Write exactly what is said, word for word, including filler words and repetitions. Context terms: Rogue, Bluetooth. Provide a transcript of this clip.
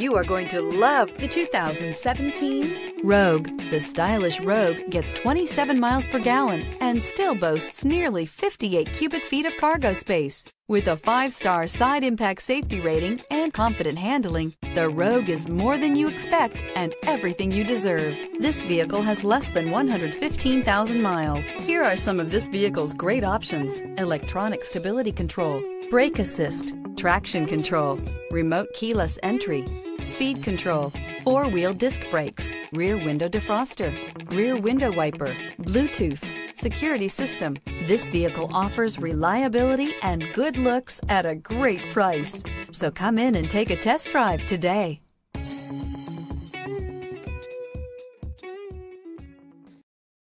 You are going to love the two thousand seventeen Rogue. The stylish Rogue gets twenty-seven miles per gallon and still boasts nearly fifty-eight cubic feet of cargo space. With a five-star side impact safety rating and confident handling, the Rogue is more than you expect and everything you deserve. This vehicle has less than one hundred fifteen thousand miles. Here are some of this vehicle's great options: electronic stability control, brake assist, traction control, remote keyless entry, speed control, four-wheel disc brakes, rear window defroster, rear window wiper, Bluetooth, security system. This vehicle offers reliability and good looks at a great price. So come in and take a test drive today.